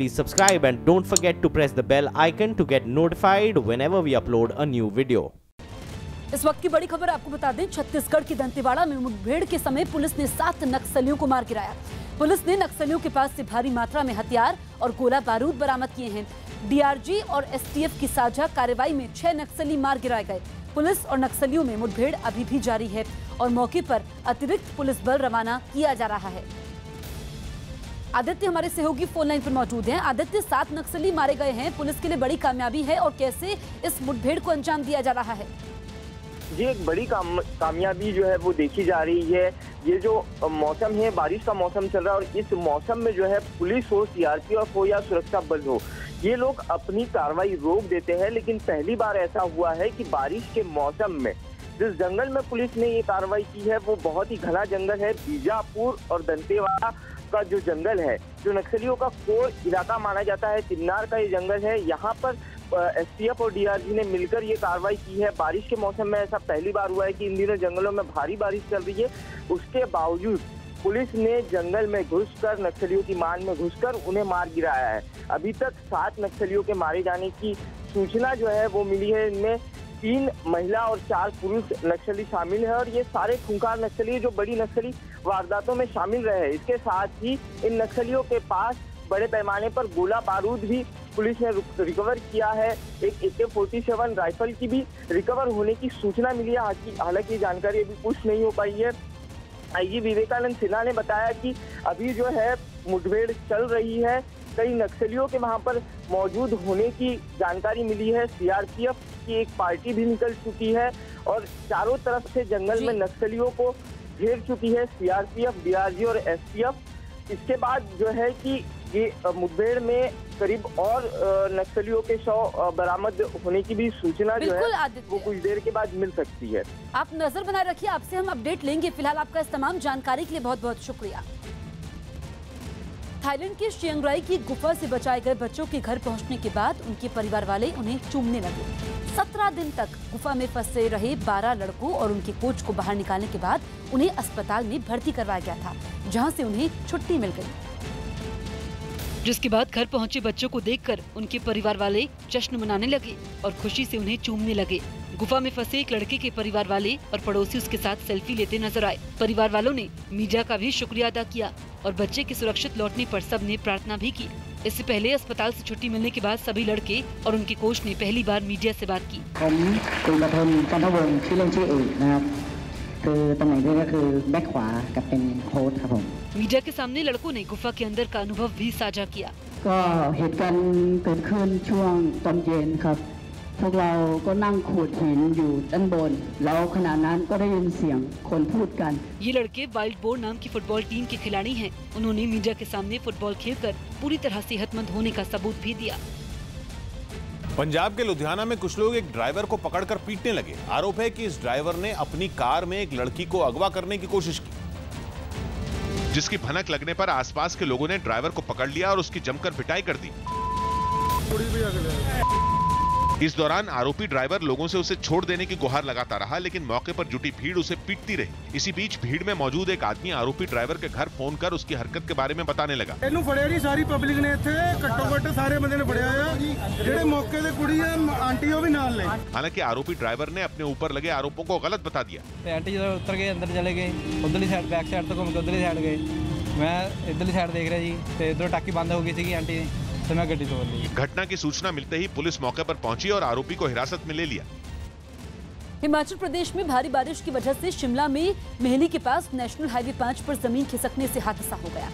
please subscribe and don't forget to press the bell icon to get notified whenever we upload a new video. इस वक्त की बड़ी खबर आपको बता दें, छत्तीसगढ़ की दंतेवाड़ा में मुठभेड़ के समय पुलिस ने 7 नक्सलियों को मार गिराया। पुलिस ने नक्सलियों के पास से भारी मात्रा में हथियार और गोला बारूद बरामद किए हैं। डीआरजी और एसटीएफ की साझा कार्रवाई में 6 नक्सली मार गिराए गए। पुलिस और नक्सलियों में मुठभेड़ अभी भी जारी है और मौके पर अतिरिक्त पुलिस बल रवाना किया जा रहा है। आदित्य हमारे सहयोगी फोन लाइन पर मौजूद हैं। आदित्य, 7 नक्सली मारे गए हैं, पुलिस के लिए बड़ी कामयाबी है, और कैसे इस मुठभेड़ को अंजाम दिया जा रहा है? ये एक बड़ी कामयाबी जो है वो देखी जा रही है। ये जो मौसम है, बारिश का मौसम चल रहा है, और इस मौसम में जो है पुलिस हो, सीआरपीएफ हो या सुरक्षा बल हो, ये लोग अपनी कार्रवाई रोक देते हैं। लेकिन पहली बार ऐसा हुआ है कि बारिश के मौसम में जिस जंगल में पुलिस ने ये कार्रवाई की है वो बहुत ही घना जंगल है। बीजापुर और दंतेवाड़ा का जो जंगल है, जो नक्सलियों का कोर इलाका माना जाता है, चिन्नार का ये जंगल है। यहाँ पर एसटीएफ और डीआरजी ने मिलकर ये कार्रवाई की है। बारिश के मौसम में ऐसा पहली बार हुआ है कि इन दिनों जंगलों में भारी बारिश चल रही है, उसके बावजूद पुलिस ने जंगल में घुसकर नक्सलियों की मान में घुसकर उन्हें मार गिराया है। अभी तक 7 नक्सलियों के मारे जाने की सूचना जो है वो मिली है। इनमें 3 महिला और 4 पुरुष नक्सली शामिल है, और ये सारे खूंखार नक्सली जो बड़ी नक्सली वारदातों में शामिल रहे हैं। इसके साथ ही इन नक्सलियों के पास बड़े पैमाने पर गोला बारूद भी पुलिस ने रिकवर किया है। एक AK-47 राइफल की भी रिकवर होने की सूचना मिली है, हालांकि जानकारी अभी पुष्ट नहीं हो पाई है। आईजी विवेकानंद सिन्हा ने बताया कि अभी जो है मुठभेड़ चल रही है, कई नक्सलियों के वहां पर मौजूद होने की जानकारी मिली है। सीआरपीएफ की एक पार्टी भी निकल चुकी है और चारों तरफ से जंगल में नक्सलियों को घेर चुकी है सीआरपीएफ, डीआरजी और एसटीएफ। इसके बाद जो है कि ये मुठभेड़ में करीब और नक्सलियों के शव बरामद होने की भी सूचना जो है वो कुछ देर के बाद मिल सकती है। आप नजर बनाए रखिए, आपसे हम अपडेट लेंगे। फिलहाल आपका इस तमाम जानकारी के लिए बहुत बहुत शुक्रिया। थाईलैंड के शियंगराई की गुफा से बचाए गए बच्चों के घर पहुंचने के बाद उनके परिवार वाले उन्हें चूमने लगे। 17 दिन तक गुफा में फंसे रहे 12 लड़कों और उनके कोच को बाहर निकालने के बाद उन्हें अस्पताल में भर्ती करवाया गया था, जहाँ से उन्हें छुट्टी मिल गयी, जिसके बाद घर पहुंचे बच्चों को देखकर उनके परिवार वाले जश्न मनाने लगे और खुशी से उन्हें चूमने लगे। गुफा में फंसे एक लड़के के परिवार वाले और पड़ोसी उसके साथ सेल्फी लेते नजर आए। परिवार वालों ने मीडिया का भी शुक्रिया अदा किया और बच्चे के सुरक्षित लौटने पर सबने प्रार्थना भी की। इससे पहले अस्पताल से छुट्टी मिलने के बाद सभी लड़के और उनके कोच ने पहली बार मीडिया से बात की। मीडिया के सामने लड़कों ने गुफा के अंदर का अनुभव भी साझा किया। ये लड़के वाइल्ड बोर नाम की फुटबॉल टीम के खिलाड़ी हैं। उन्होंने मीडिया के सामने फुटबॉल खेलकर पूरी तरह सेहतमंद होने का सबूत भी दिया। पंजाब के लुधियाना में कुछ लोग एक ड्राइवर को पकड़कर पीटने लगे। आरोप है कि इस ड्राइवर ने अपनी कार में एक लड़की को अगवा करने की कोशिश की, जिसकी भनक लगने पर आसपास के लोगों ने ड्राइवर को पकड़ लिया और उसकी जमकर पिटाई कर दी। इस दौरान आरोपी ड्राइवर लोगों से उसे छोड़ देने की गुहार लगाता रहा, लेकिन मौके पर जुटी भीड़ उसे पीटती रही। इसी बीच भीड़ में मौजूद एक आदमी आरोपी ड्राइवर के घर फोन कर उसकी हरकत के बारे में बताने लगा। सारी पब्लिक ने इत्थे सारे बंदे ने फड़िया मौके दे कुड़ी आंटी भी नाल ले। हालांकि आरोपी ड्राइवर ने अपने ऊपर लगे आरोपों को गलत बता दिया। आंटी जरा उतर के अंदर चले गए, उधरली साइड बैक साइड तो घूम के उधरली साइड गए, मैं इधरली साइड देख रहा जी ते इधर टाकी बंद हो गई थी आंटी तो मैं गड्डी तोड़ ली। घटना की सूचना मिलते ही पुलिस मौके पर पहुंची और आरोपी को हिरासत में ले लिया। हिमाचल प्रदेश में भारी बारिश की वजह से शिमला में मेहली के पास नेशनल हाईवे 5 पर जमीन खिसकने से हादसा हो गया।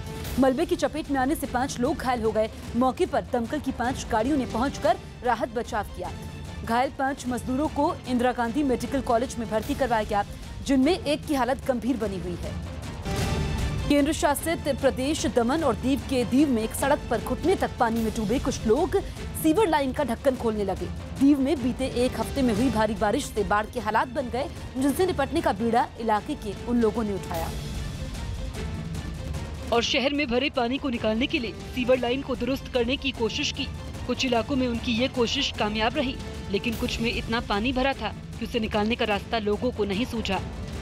मलबे की चपेट में आने से 5 लोग घायल हो गए। मौके पर दमकल की 5 गाड़ियों ने पहुंचकर राहत बचाव किया। घायल 5 मजदूरों को इंदिरा गांधी मेडिकल कॉलेज में भर्ती करवाया गया, जिनमें एक की हालत गंभीर बनी हुई है। केंद्र शासित प्रदेश दमन और दीव के दीव में एक सड़क पर घुटने तक पानी में डूबे कुछ लोग सीवर लाइन का ढक्कन खोलने लगे। दीव में बीते एक हफ्ते में हुई भारी बारिश से बाढ़ के हालात बन गए, जिनसे निपटने का बीड़ा इलाके के उन लोगों ने उठाया और शहर में भरे पानी को निकालने के लिए सीवर लाइन को दुरुस्त करने की कोशिश की। कुछ इलाकों में उनकी ये कोशिश कामयाब रही, लेकिन कुछ में इतना पानी भरा था कि उसे निकालने का रास्ता लोगों को नहीं सूझा।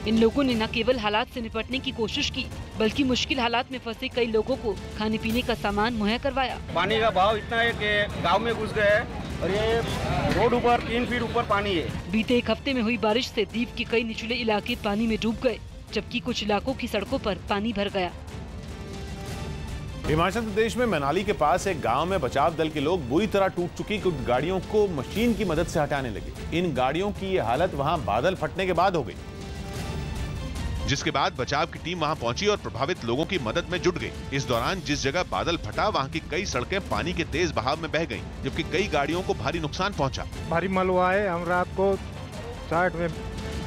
इन लोगों ने न केवल हालात से निपटने की कोशिश की, बल्कि मुश्किल हालात में फंसे कई लोगों को खाने पीने का सामान मुहैया करवाया। पानी का भाव इतना है कि गांव में घुस गए और ये रोड ऊपर 3 फीट ऊपर पानी है। बीते एक हफ्ते में हुई बारिश से द्वीप के कई निचले इलाके पानी में डूब गए, जबकि कुछ इलाकों की सड़कों पर पानी भर गया। हिमाचल प्रदेश में मनाली के पास एक गांव में बचाव दल के लोग बुरी तरह टूट चुकी कुछ गाड़ियों को मशीन की मदद से हटाने लगे। इन गाड़ियों की ये हालत वहां बादल फटने के बाद हो गई, जिसके बाद बचाव की टीम वहां पहुंची और प्रभावित लोगों की मदद में जुट गई। इस दौरान जिस जगह बादल फटा वहां की कई सड़कें पानी के तेज बहाव में बह गयी, जबकि कई गाड़ियों को भारी नुकसान पहुँचा। भारी मलबा आए, हम रात को 60 में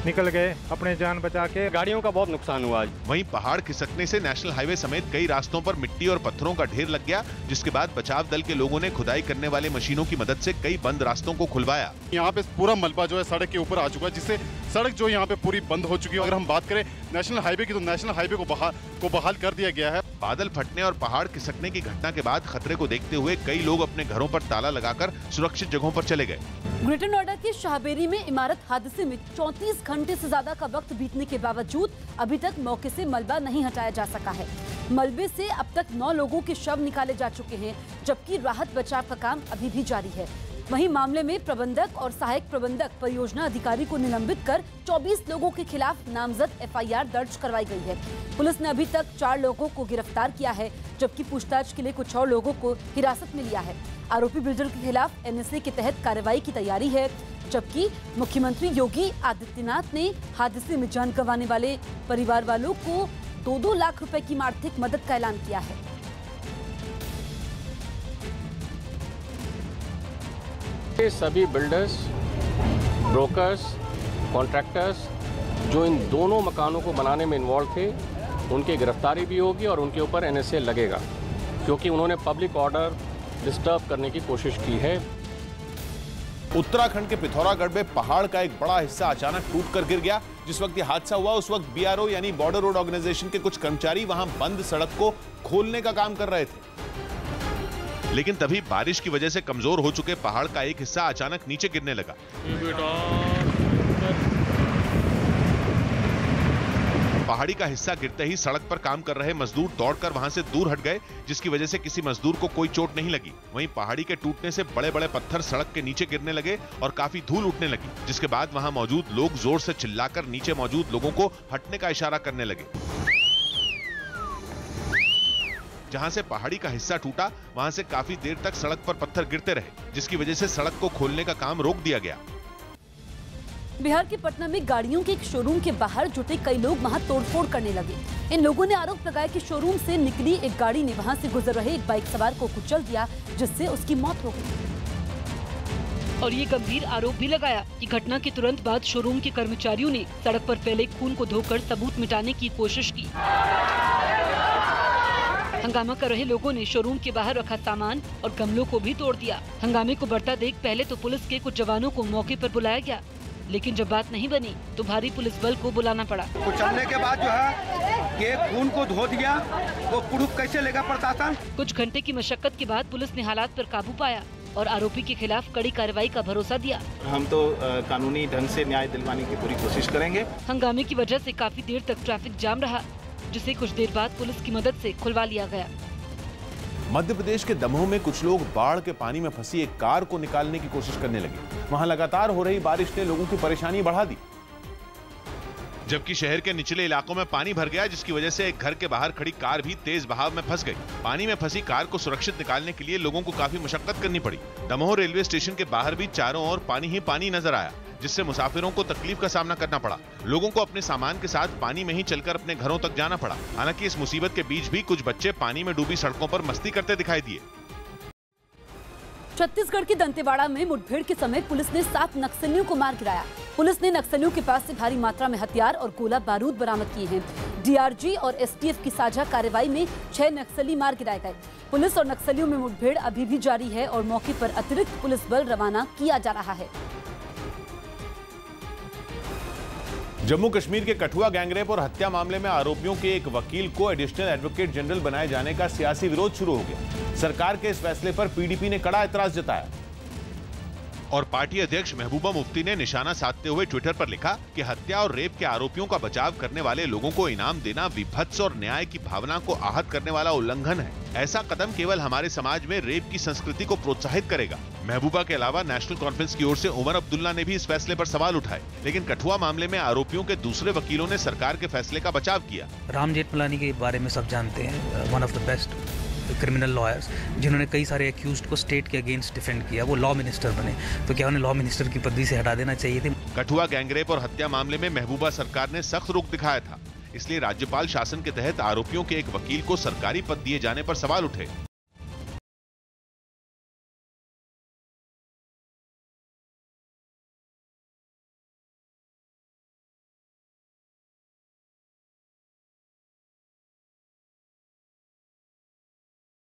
निकल गए अपने जान बचा के। गाड़ियों का बहुत नुकसान हुआ। वहीं पहाड़ खिसकने से नेशनल हाईवे समेत कई रास्तों पर मिट्टी और पत्थरों का ढेर लग गया, जिसके बाद बचाव दल के लोगों ने खुदाई करने वाले मशीनों की मदद से कई बंद रास्तों को खुलवाया। यहाँ पे पूरा मलबा जो है सड़क के ऊपर आ चुका है, जिससे सड़क जो यहाँ पे पूरी बंद हो चुकी है। अगर हम बात करें नेशनल हाईवे की तो नेशनल हाईवे को बहाल कर दिया गया है। बादल फटने और पहाड़ खिसकने की घटना के बाद खतरे को देखते हुए कई लोग अपने घरों पर ताला लगाकर सुरक्षित जगहों पर चले गए। ग्रेटर नोएडा के शाहबेरी में इमारत हादसे में 34 घंटे से ज्यादा का वक्त बीतने के बावजूद अभी तक मौके से मलबा नहीं हटाया जा सका है। मलबे से अब तक 9 लोगों के शव निकाले जा चुके हैं, जबकि राहत बचाव का काम अभी भी जारी है। वहीं मामले में प्रबंधक और सहायक प्रबंधक परियोजना अधिकारी को निलंबित कर 24 लोगों के खिलाफ नामजद एफआईआर दर्ज करवाई गई है। पुलिस ने अभी तक 4 लोगों को गिरफ्तार किया है, जबकि पूछताछ के लिए कुछ और लोगों को हिरासत में लिया है। आरोपी बिल्डर के खिलाफ एनएसए के तहत कार्रवाई की तैयारी है, जबकि मुख्यमंत्री योगी आदित्यनाथ ने हादसे में जान गंवाने वाले परिवार वालों को 2-2 लाख रुपए की आर्थिक मदद का ऐलान किया है। सभी बिल्डर्स, ब्रोकर्स, कॉन्ट्रैक्टर्स जो इन दोनों मकानों को बनाने में इन्वॉल्व थे, उनकी गिरफ्तारी भी होगी और उनके ऊपर एनएसए लगेगा, क्योंकि उन्होंने पब्लिक ऑर्डर डिस्टर्ब करने की कोशिश की है। उत्तराखंड के पिथौरागढ़ में पहाड़ का एक बड़ा हिस्सा अचानक टूटकर गिर गया। जिस वक्त यह हादसा हुआ उस वक्त बीआरओ यानी बॉर्डर रोड ऑर्गेनाइजेशन के कुछ कर्मचारी वहां बंद सड़क को खोलने का काम कर रहे थे, लेकिन तभी बारिश की वजह से कमजोर हो चुके पहाड़ का एक हिस्सा अचानक नीचे गिरने लगा। पहाड़ी का हिस्सा गिरते ही सड़क पर काम कर रहे मजदूर दौड़कर वहां से दूर हट गए, जिसकी वजह से किसी मजदूर को कोई चोट नहीं लगी। वहीं पहाड़ी के टूटने से बड़े बड़े पत्थर सड़क के नीचे गिरने लगे और काफी धूल उठने लगी, जिसके बाद वहां मौजूद लोग जोर से चिल्लाकर नीचे मौजूद लोगों को हटने का इशारा करने लगे। जहां से पहाड़ी का हिस्सा टूटा वहां से काफी देर तक सड़क पर पत्थर गिरते रहे, जिसकी वजह से सड़क को खोलने का काम रोक दिया गया। बिहार के पटना में गाड़ियों के एक शोरूम के बाहर जुटे कई लोग वहां तोड़फोड़ करने लगे। इन लोगों ने आरोप लगाया कि शोरूम से निकली एक गाड़ी ने वहां से गुजर रहे एक बाइक सवार को कुचल दिया, जिससे उसकी मौत हो गई। और ये गंभीर आरोप भी लगाया कि घटना के तुरंत बाद शोरूम के कर्मचारियों ने सड़क पर फैले खून को धोकर सबूत मिटाने की कोशिश की। हंगामा कर रहे लोगों ने शोरूम के बाहर रखा सामान और गमलों को भी तोड़ दिया। हंगामे को बढ़ता देख पहले तो पुलिस के कुछ जवानों को मौके पर बुलाया गया, लेकिन जब बात नहीं बनी तो भारी पुलिस बल को बुलाना पड़ा। कुचलने के बाद जो है ये खून को धो दिया, वो प्रूफ कैसे लेगा प्रशासन? कुछ घंटे की मशक्कत के बाद पुलिस ने हालात पर काबू पाया और आरोपी के खिलाफ कड़ी कार्रवाई का भरोसा दिया। हम तो कानूनी ढंग से न्याय दिलवाने की पूरी कोशिश करेंगे। हंगामे की वजह से काफी देर तक ट्रैफिक जाम रहा, जिसे कुछ देर बाद पुलिस की मदद से खुलवा लिया गया। मध्य प्रदेश के दमोह में कुछ लोग बाढ़ के पानी में फंसी एक कार को निकालने की कोशिश करने लगे। वहां लगातार हो रही बारिश ने लोगों की परेशानी बढ़ा दी, जबकि शहर के निचले इलाकों में पानी भर गया, जिसकी वजह से एक घर के बाहर खड़ी कार भी तेज बहाव में फंस गई। पानी में फंसी कार को सुरक्षित निकालने के लिए लोगों को काफी मशक्कत करनी पड़ी। दमोह रेलवे स्टेशन के बाहर भी चारों ओर पानी ही पानी नजर आया, जिससे मुसाफिरों को तकलीफ का सामना करना पड़ा। लोगों को अपने सामान के साथ पानी में ही चलकर अपने घरों तक जाना पड़ा। हालांकि इस मुसीबत के बीच भी कुछ बच्चे पानी में डूबी सड़कों पर मस्ती करते दिखाई दिए। छत्तीसगढ़ के दंतेवाड़ा में मुठभेड़ के समय पुलिस ने 7 नक्सलियों को मार गिराया। पुलिस ने नक्सलियों के पास से भारी मात्रा में हथियार और गोला बारूद बरामद किए हैं। डीआरजी और एसटीएफ की साझा कार्रवाई में 6 नक्सली मार गिराए गए। पुलिस और नक्सलियों में मुठभेड़ अभी भी जारी है और मौके पर अतिरिक्त पुलिस बल रवाना किया जा रहा है। जम्मू कश्मीर के कठुआ गैंगरेप और हत्या मामले में आरोपियों के एक वकील को एडिशनल एडवोकेट जनरल बनाए जाने का सियासी विरोध शुरू हो गया। सरकार के इस फैसले पर पीडीपी ने कड़ा एतराज जताया। और पार्टी अध्यक्ष महबूबा मुफ्ती ने निशाना साधते हुए ट्विटर पर लिखा कि हत्या और रेप के आरोपियों का बचाव करने वाले लोगों को इनाम देना विभत्स और न्याय की भावना को आहत करने वाला उल्लंघन है। ऐसा कदम केवल हमारे समाज में रेप की संस्कृति को प्रोत्साहित करेगा। महबूबा के अलावा नेशनल कॉन्फ्रेंस की ओर से उमर अब्दुल्ला ने भी इस फैसले पर सवाल उठाए, लेकिन कठुआ मामले में आरोपियों के दूसरे वकीलों ने सरकार के फैसले का बचाव किया। राम जेठमलानी के बारे में सब जानते हैं, one of the best criminal lawyers, जिन्होंने कई सारे एक्यूज्ड को स्टेट के अगेंस्ट डिफेंड किया। वो लॉ मिनिस्टर बने, तो क्या उन्हें लॉ मिनिस्टर की पदवी से हटा देना चाहिए थी? कठुआ गैंगरेप और हत्या मामले में महबूबा सरकार ने सख्त रुख दिखाया था, इसलिए राज्यपाल शासन के तहत आरोपियों के एक वकील को सरकारी पद दिए जाने पर सवाल उठे।